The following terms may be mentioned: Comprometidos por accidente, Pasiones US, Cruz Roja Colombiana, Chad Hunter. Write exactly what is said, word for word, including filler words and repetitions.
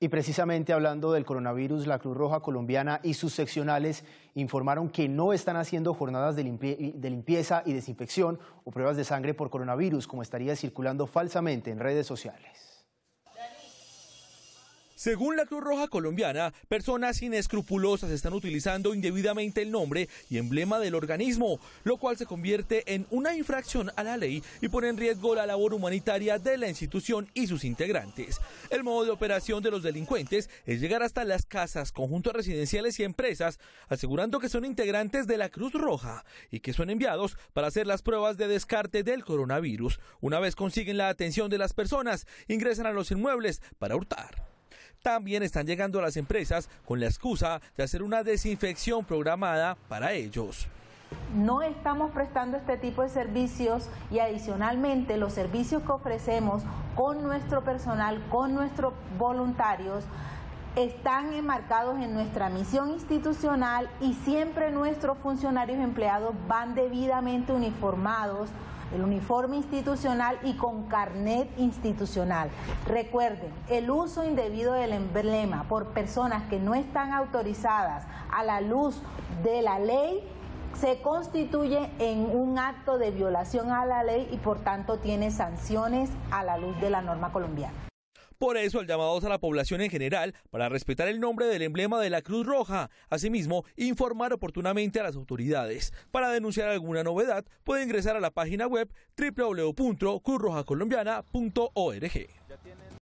Y precisamente hablando del coronavirus, la Cruz Roja Colombiana y sus seccionales informaron que no están haciendo jornadas de, limpie de limpieza y desinfección o pruebas de sangre por coronavirus, como estaría circulando falsamente en redes sociales. Según la Cruz Roja Colombiana, personas inescrupulosas están utilizando indebidamente el nombre y emblema del organismo, lo cual se convierte en una infracción a la ley y pone en riesgo la labor humanitaria de la institución y sus integrantes. El modo de operación de los delincuentes es llegar hasta las casas, conjuntos residenciales y empresas, asegurando que son integrantes de la Cruz Roja y que son enviados para hacer las pruebas de descarte del coronavirus. Una vez consiguen la atención de las personas, ingresan a los inmuebles para hurtar. También están llegando a las empresas con la excusa de hacer una desinfección programada para ellos. No estamos prestando este tipo de servicios y adicionalmente los servicios que ofrecemos con nuestro personal, con nuestros voluntarios, están enmarcados en nuestra misión institucional y siempre nuestros funcionarios empleados van debidamente uniformados, el uniforme institucional y con carnet institucional. Recuerden, el uso indebido del emblema por personas que no están autorizadas a la luz de la ley se constituye en un acto de violación a la ley y por tanto tiene sanciones a la luz de la norma colombiana. Por eso el llamado a la población en general para respetar el nombre del emblema de la Cruz Roja. Asimismo, informar oportunamente a las autoridades. Para denunciar alguna novedad, puede ingresar a la página web doble u doble u doble u punto cruz roja colombiana punto org.